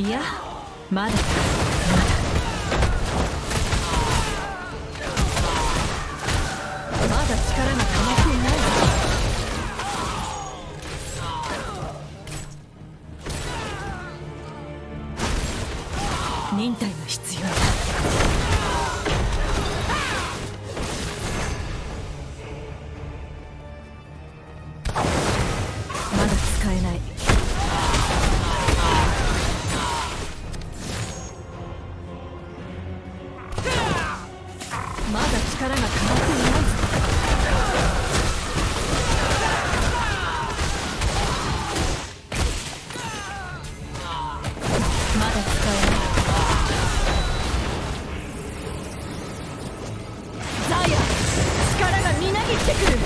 いや、まだまだ力が溜まっていない。 忍耐が必要だ。まだ使えない。まだ力が溜まっていない。まだ使えない。 力がみなぎってくる。